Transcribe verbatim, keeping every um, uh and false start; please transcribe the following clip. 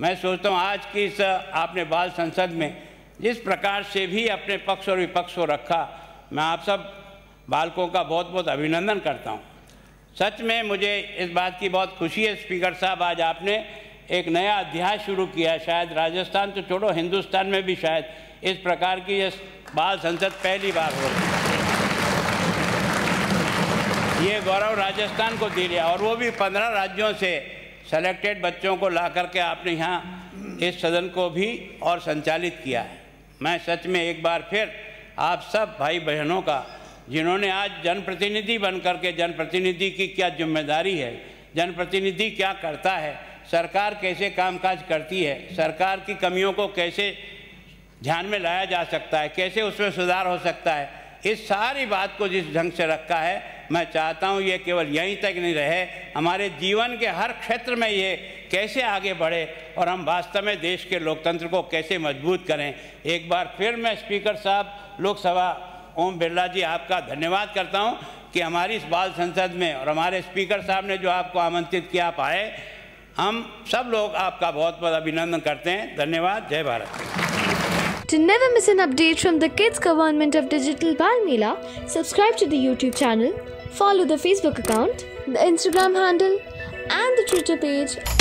मैं सोचता हूँ आज की इस आपने बाल संसद में जिस प्रकार से भी अपने पक्ष और विपक्ष को रखा, मैं आप सब बालकों का बहुत बहुत अभिनंदन करता हूँ। सच में मुझे इस बात की बहुत खुशी है स्पीकर साहब, आज आपने एक नया अध्याय शुरू किया। शायद राजस्थान तो छोड़ो, हिंदुस्तान में भी शायद इस प्रकार की ये बाल संसद पहली बार हो रही है। ये गौरव राजस्थान को दे लिया, और वो भी पंद्रह राज्यों से सेलेक्टेड बच्चों को ला करके आपने यहाँ इस सदन को भी और संचालित किया है। मैं सच में एक बार फिर आप सब भाई बहनों का, जिन्होंने आज जनप्रतिनिधि बन करके, जनप्रतिनिधि की क्या जिम्मेदारी है, जनप्रतिनिधि क्या करता है, सरकार कैसे कामकाज करती है, सरकार की कमियों को कैसे ध्यान में लाया जा सकता है, कैसे उसमें सुधार हो सकता है, इस सारी बात को जिस ढंग से रखा है, मैं चाहता हूँ ये केवल यहीं तक नहीं रहे, हमारे जीवन के हर क्षेत्र में ये कैसे आगे बढ़े और हम वास्तव में देश के लोकतंत्र को कैसे मजबूत करें। एक बार फिर मैं स्पीकर साहब, लोकसभा ओम बिरला जी, आपका धन्यवाद करता हूँ कि हमारी इस बाल संसद में और हमारे स्पीकर साहब ने जो आपको आमंत्रित किया आप आए। हम सब लोग आपका बहुत बहुत अभिनंदन करते हैं। धन्यवाद। जय Bharat. To never miss an update from the Kids Government of Digital Bal Mela, subscribe to the YouTube channel, follow the Facebook account, the Instagram handle and the Twitter page